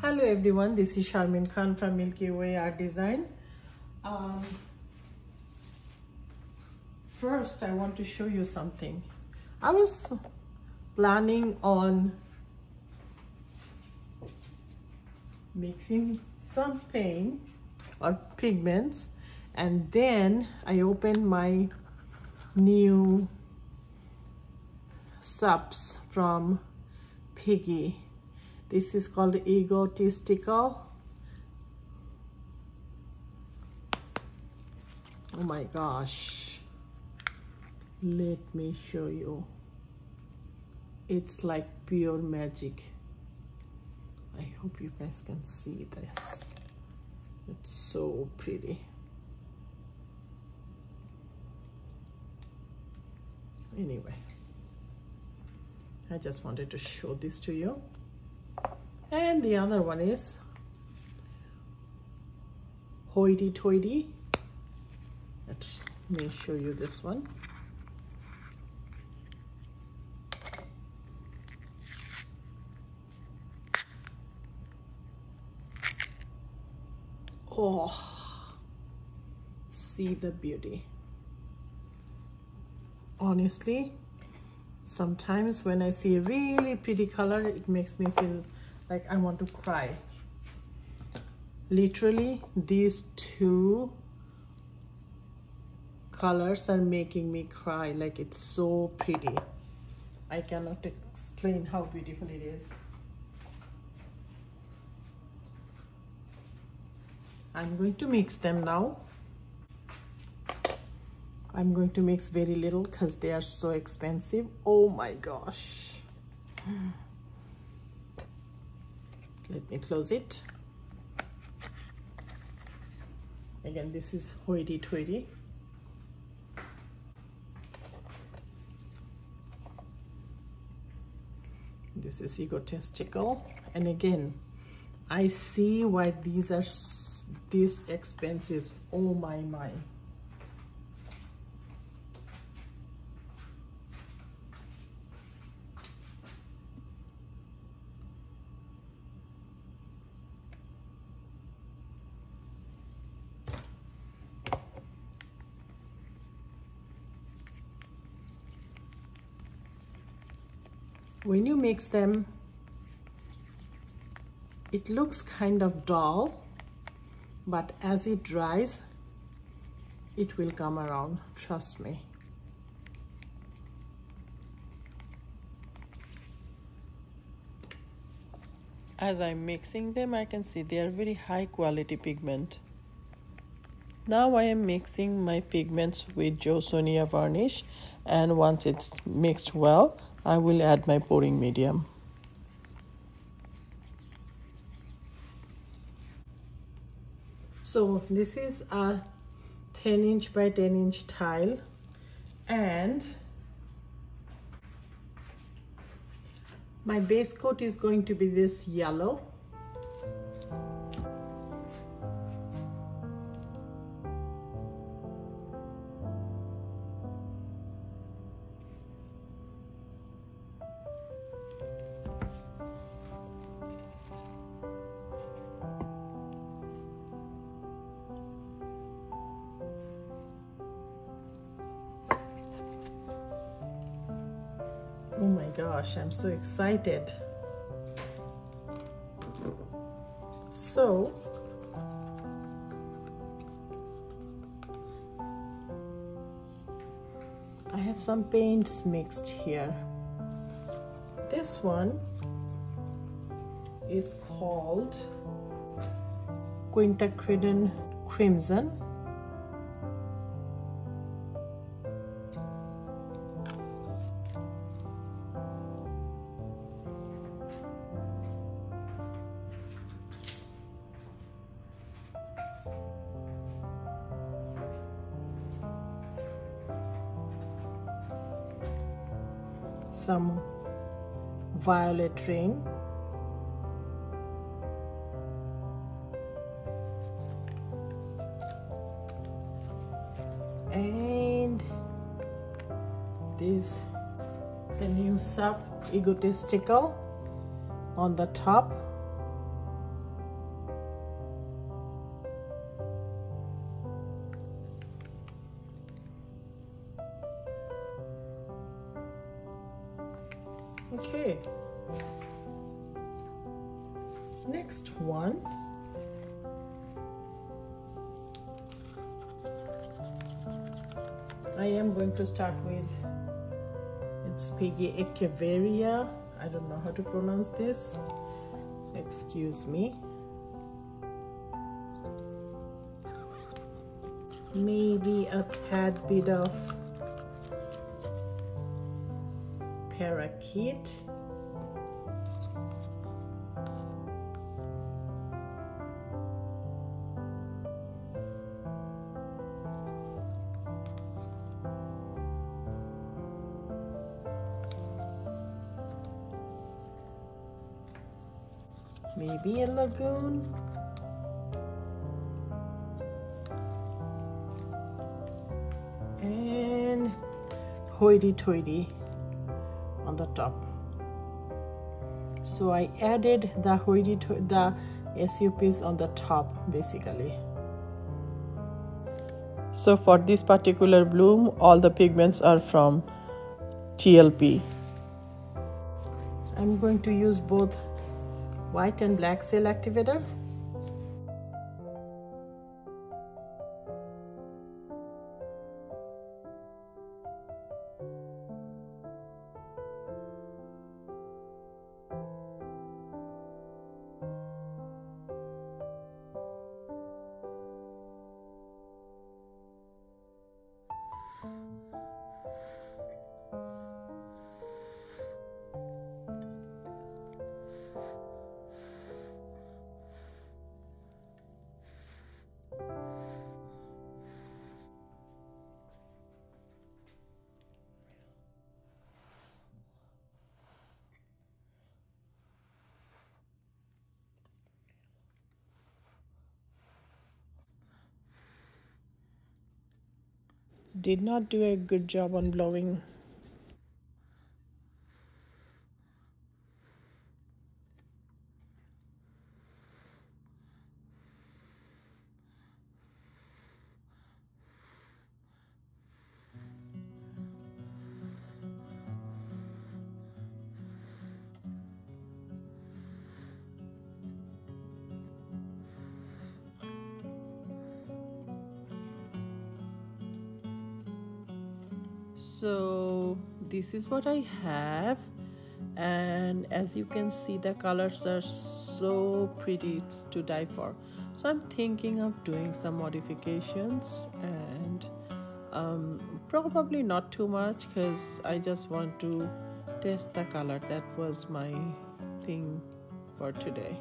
Hello everyone, this is Sharmin Khan from Milkyway Art Design. First I want to show you something. I was planning on mixing some paint or pigments, and then I opened my new subs from Piggy. This is called Egotistical. Oh my gosh, let me show you. It's like pure magic. I hope you guys can see this. It's so pretty. Anyway, I just wanted to show this to you. And the other one is Hoity Toity. Let me show you this one. Oh, see the beauty. Honestly, sometimes when I see a really pretty color, it makes me feel like I want to cry. Literally, these two colors are making me cry. Like, it's so pretty. I cannot explain how beautiful it is. I'm going to mix them now. I'm going to mix very little because they are so expensive. Oh my gosh. Let me close it. Again, this is Hoity Toity. This is Egotistical. And again, I see why these are this expensive. Oh my. When you mix them, it looks kind of dull, but as it dries, it will come around, trust me. As I'm mixing them, I can see they are very high quality pigment. Now I am mixing my pigments with Jo Sonja Varnish, and once it's mixed well, I will add my pouring medium. So this is a 10-inch by 10-inch tile, and my base coat is going to be this yellow. Oh my gosh, I'm so excited. So, I have some paints mixed here. This one is called Quinacridone Crimson. Some violet rain, and this. Then you serve egotistical on the top. Okay, next one. I am going to start with, it's Peggy Echeveria. I don't know how to pronounce this. Excuse me. Maybe a tad bit of parakeet. Maybe a lagoon. And hoity-toity on the top. So I added the SUPs on the top basically. So for this particular bloom, all the pigments are from TLP. I'm going to use both white and black cell activator. Did not do a good job on blowing. So this is what I have, and as you can see, the colors are so pretty to die for. So I'm thinking of doing some modifications, and probably not too much, because I just want to test the color. That was my thing for today.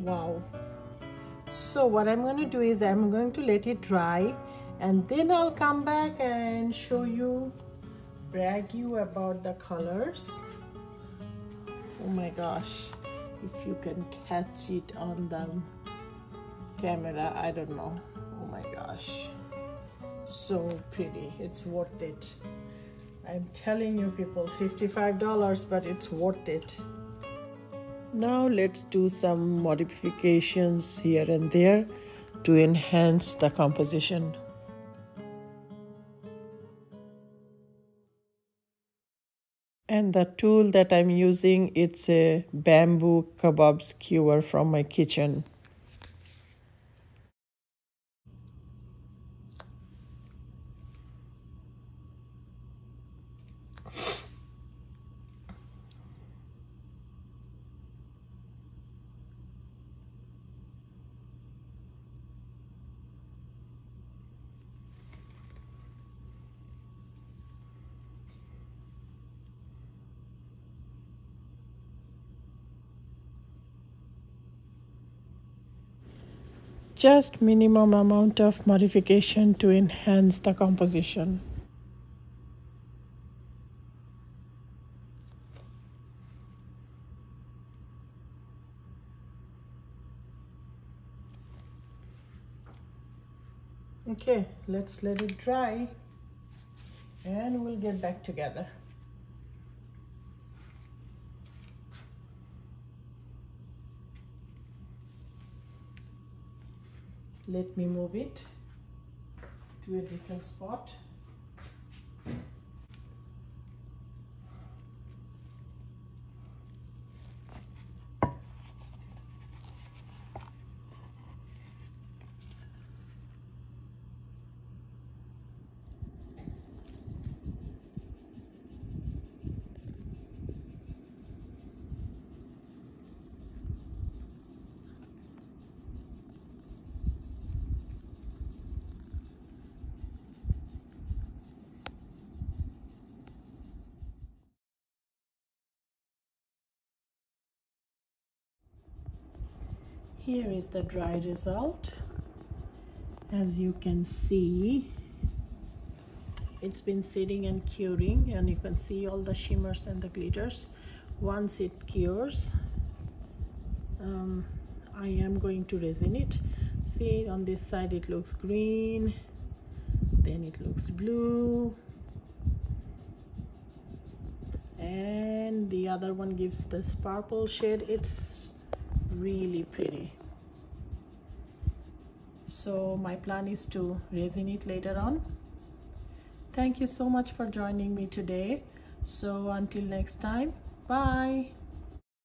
Wow. So what I'm going to do is I'm going to let it dry and then I'll come back and show you, brag you about the colors. Oh my gosh, if you can catch it on the camera, I don't know. Oh my gosh, so pretty. It's worth it. I'm telling you people, $55, but it's worth it. Now let's do some modifications here and there to enhance the composition. And the tool that I'm using, it's a bamboo kebab skewer from my kitchen. Just minimum amount of modification to enhance the composition. Okay, let's let it dry and we'll get back together. Let me move it to a different spot. Here is the dry result. As you can see, it's been sitting and curing, and you can see all the shimmers and the glitters. Once it cures, I am going to resin it. See, on this side it looks green, then it looks blue, and the other one gives this purple shade. It's really pretty. So my plan is to resin it later on. Thank you so much for joining me today. So until next time, bye.